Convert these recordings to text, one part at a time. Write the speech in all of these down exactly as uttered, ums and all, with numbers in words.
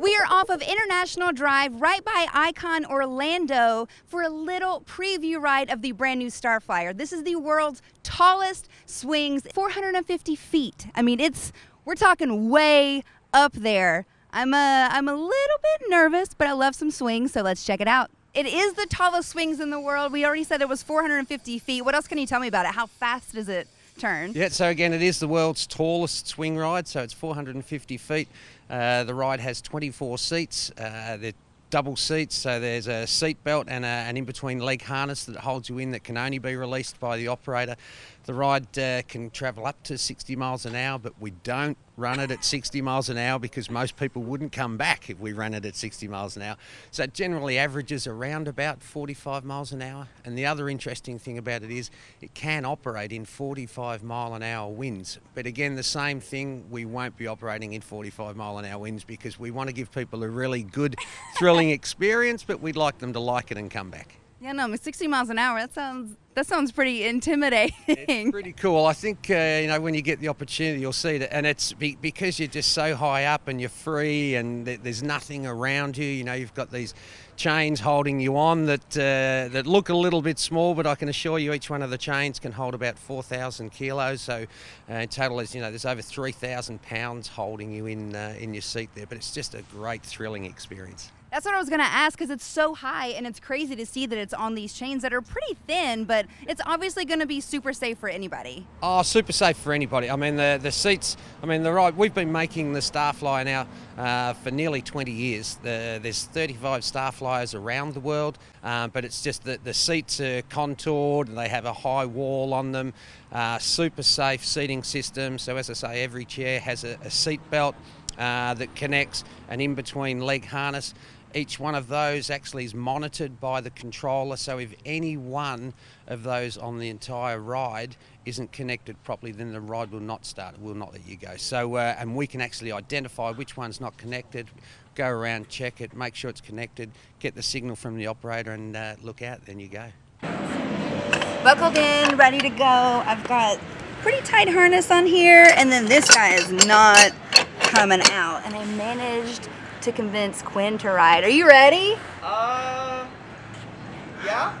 We are off of International Drive right by Icon Orlando for a little preview ride of the brand new Star Flyer. This is the world's tallest swings, four hundred fifty feet. I mean, it's we're talking way up there. I'm a, I'm a little bit nervous, but I love some swings, so let's check it out. It is the tallest swings in the world. We already said it was four hundred fifty feet. What else can you tell me about it? How fast is it? Turn. Yeah, so again, it is the world's tallest swing ride, so it's four hundred fifty feet. Uh, the ride has twenty-four seats. Uh, they're double seats, so there's a seat belt and a, an in-between leg harness that holds you in that can only be released by the operator. The ride uh, can travel up to sixty miles an hour, but we don't run it at sixty miles an hour because most people wouldn't come back if we ran it at sixty miles an hour. So it generally averages around about forty-five miles an hour. And the other interesting thing about it is it can operate in forty-five mile an hour winds. But again, the same thing, we won't be operating in forty-five mile an hour winds because we want to give people a really good, thrilling experience, but we'd like them to like it and come back. Yeah, no, I mean, sixty miles an hour, that sounds that sounds pretty intimidating. It's pretty cool. I think, uh, you know, when you get the opportunity, you'll see that. And it's be, because you're just so high up and you're free and th there's nothing around you. You know, you've got these chains holding you on that, uh, that look a little bit small, but I can assure you each one of the chains can hold about four thousand kilos. So uh, in total, you know, there's over three thousand pounds holding you in, uh, in your seat there. But it's just a great, thrilling experience. That's what I was going to ask, because it's so high and it's crazy to see that it's on these chains that are pretty thin, but it's obviously going to be super safe for anybody. Oh, super safe for anybody. I mean, the, the seats, I mean, the ride, we've been making the Star Flyer now uh, for nearly twenty years. The, there's thirty-five Star Flyers around the world, uh, but it's just that the seats are contoured and they have a high wall on them, uh, super safe seating system. So as I say, every chair has a, a seat belt uh, that connects an in-between leg harness. Each one of those actually is monitored by the controller, so if any one of those on the entire ride isn't connected properly, then the ride will not start, it will not let you go. So, uh, and we can actually identify which one's not connected, go around, check it, make sure it's connected, get the signal from the operator and uh, look out, then you go. Buckled in, ready to go. I've got pretty tight harness on here, and then this guy is not coming out, and I managed to convince Quinn to ride. Are you ready? Uh, yeah,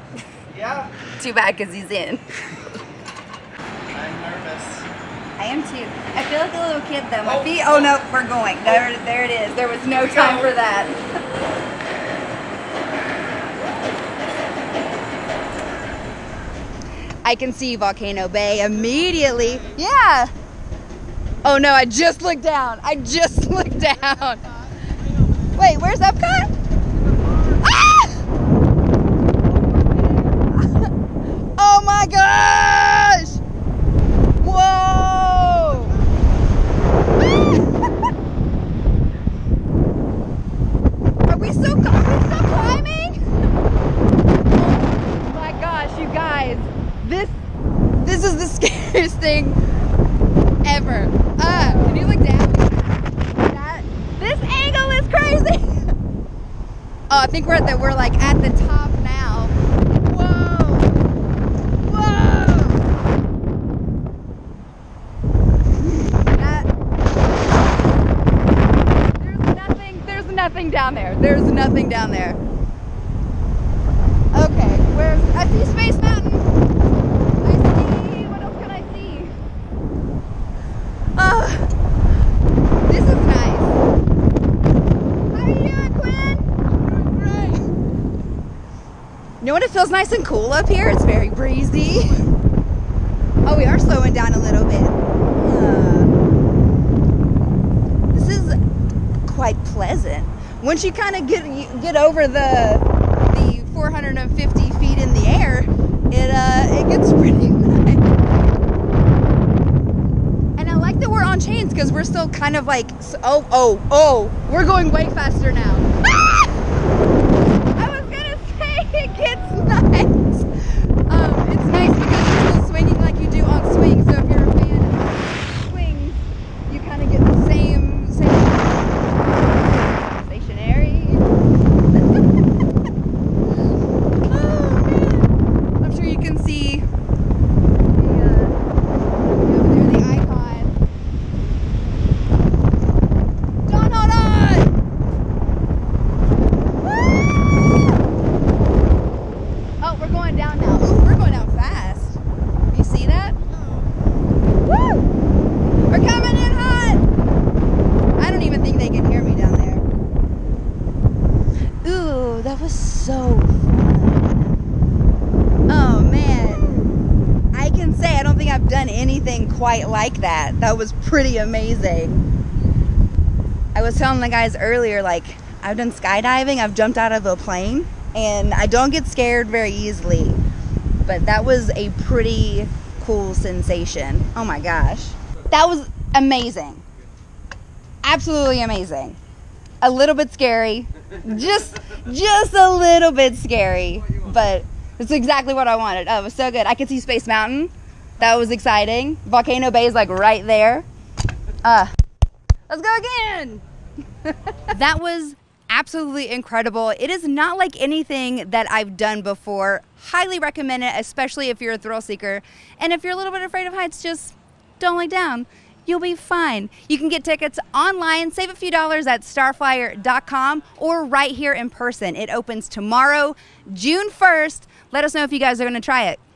yeah. Too bad, because he's in. I'm nervous. I am too. I feel like a little kid though. My oh, feet, oh no, we're going. Oh. There, there it is. There was no time for that. I can see Volcano Bay immediately. Yeah. Oh no, I just looked down. I just looked down. Wait, where's Epcot? Ah! Oh my gosh! Whoa! Ah! Are we still, are we still climbing? Oh my gosh, you guys! This this is the scariest thing ever. Uh, can you look down? Crazy. Oh, I think we're at the, we're like at the top now. Whoa. Whoa. That, there's nothing, there's nothing down there. There's nothing down there. Okay, where's, I see Space Mountain. I see, what else can I see? Oh. You know what? It feels nice and cool up here. It's very breezy. Oh, we are slowing down a little bit. Uh, this is quite pleasant. Once you kind of get you get over the the four hundred fifty feet in the air, it uh, it gets pretty nice. And I like that we're on chains because we're still kind of like oh oh oh we're going way faster now. anything quite like that. That was pretty amazing. I was telling the guys earlier, like, I've done skydiving, I've jumped out of a plane, and I don't get scared very easily. But that was a pretty cool sensation. Oh my gosh. That was amazing. Absolutely amazing. A little bit scary. Just just a little bit scary. But it's exactly what I wanted. Oh, it was so good. I could see Space Mountain. That was exciting. Volcano Bay is like right there. Uh, let's go again. That was absolutely incredible. It is not like anything that I've done before. Highly recommend it, especially if you're a thrill seeker. And if you're a little bit afraid of heights, just don't lay down. You'll be fine. You can get tickets online, save a few dollars at star flyer dot com, or right here in person. It opens tomorrow, June first. Let us know if you guys are going to try it.